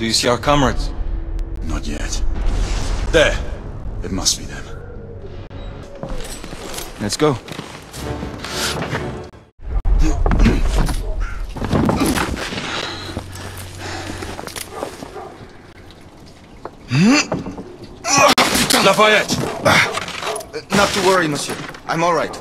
Do you see our comrades? Not yet. There! It must be them. Let's go. Lafayette! Not to worry, monsieur. I'm all right.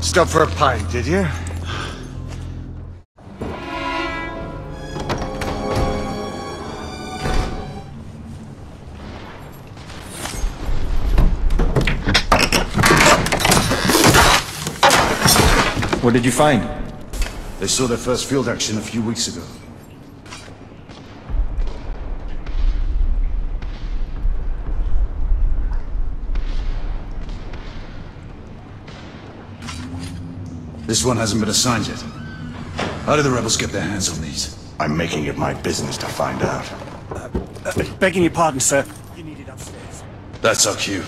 Stop for a pint, did you? What did you find? They saw their first field action a few weeks ago. This one hasn't been assigned yet. How did the rebels get their hands on these? I'm making it my business to find out. Begging your pardon, sir. You need it upstairs. That's our cue.